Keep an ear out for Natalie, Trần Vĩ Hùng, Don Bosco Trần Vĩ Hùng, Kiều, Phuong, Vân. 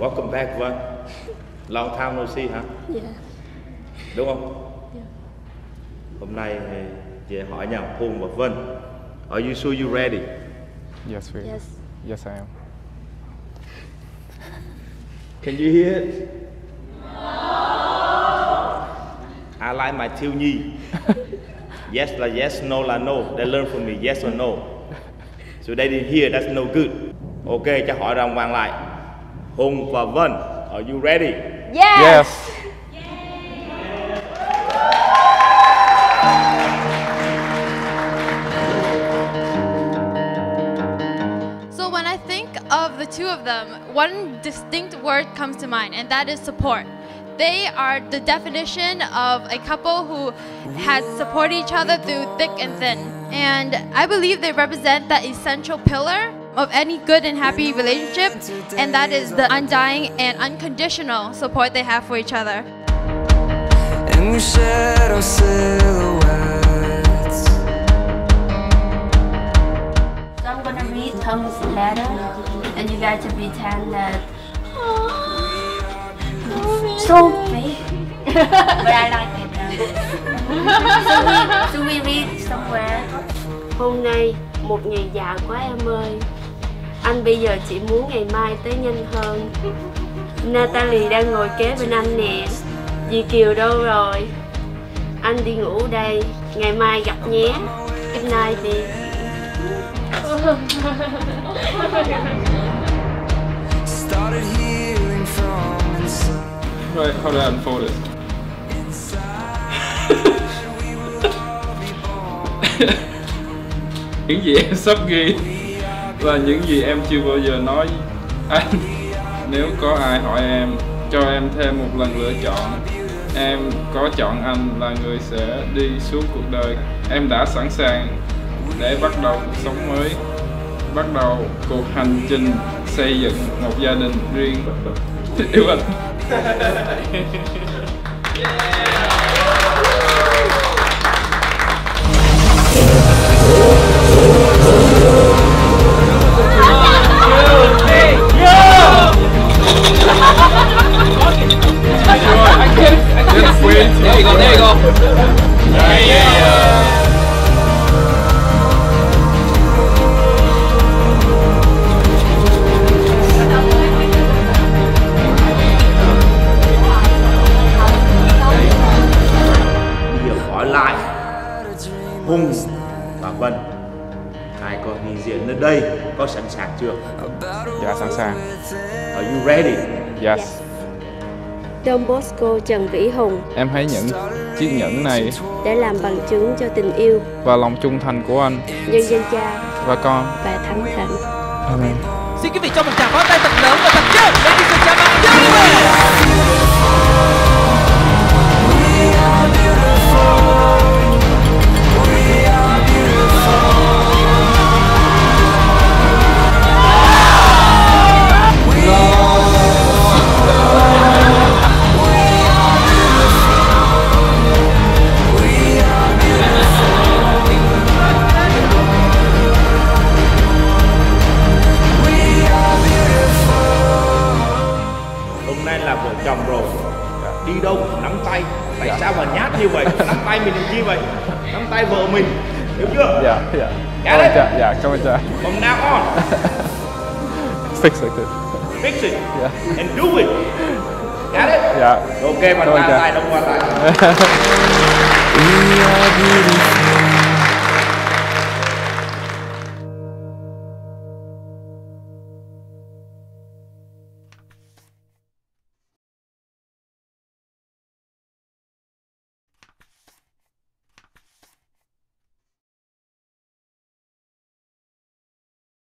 Welcome back, Vân. Long time no see, hả? Dạ. Đúng không? Dạ. Hôm nay về hỏi nhà Phuong và Vân. Are you sure you ready? Yes, we. Yes. Yes, I am. Can you hear it? No. I like my thiếu nhi. Yes là yes, no là no. They learn from me yes or no. So they didn't hear, that's no good. Ok, cho hỏi ra ngoan lại. Hùng và Vân, are you ready? Yes. Yes. So when I think of the two of them, one distinct word comes to mind, and that is support. They are the definition of a couple who has supported each other through thick and thin. And I believe they represent the essential pillar of any good and happy relationship, and that is the undying and unconditional support they have for each other. And we shed our silhouettes. So I'm going to read Tom's letter, and you guys should pretend that so big, but I like it. So we read somewhere. Hôm nay một ngày già quá em ơi. Anh bây giờ chỉ muốn ngày mai tới nhanh hơn. Natalie đang ngồi kế bên anh nè. Dì Kiều đâu rồi? Anh đi ngủ đây. Ngày mai gặp nhé. Good night đi. Right, how do I unfold it? Những gì em sắp ghi là những gì em chưa bao giờ nói anh. Nếu có ai hỏi em, cho em thêm một lần lựa chọn, em có chọn anh là người sẽ đi suốt cuộc đời. Em đã sẵn sàng để bắt đầu cuộc sống mới, bắt đầu cuộc hành trình xây dựng một gia đình riêng. Yêu anh. Hùng và Vân, hai con hiện diện ở đây có sẵn sàng chưa? Dạ sẵn sàng. Are you ready? Yes. Don Bosco Trần Vĩ Hùng. Em hãy nhận chiếc nhẫn này để làm bằng chứng cho tình yêu và lòng trung thành của anh, nhân dân cha và con và thánh thánh. Amen. Xin quý vị cho một tràng pháo tay thật lớn và thật chân để đi cùng cha mẹ. Như vậy, nắm tay mình làm chi vậy? Nắm tay vợ mình, hiểu chưa? Dạ, dạ. Dạ đấy. Dạ, cảm ơn cha. From now on. Fix it. Fix it. Yeah. And do it. Dạ đấy. Dạ. Ok, bàn tay, đồng bàn tay.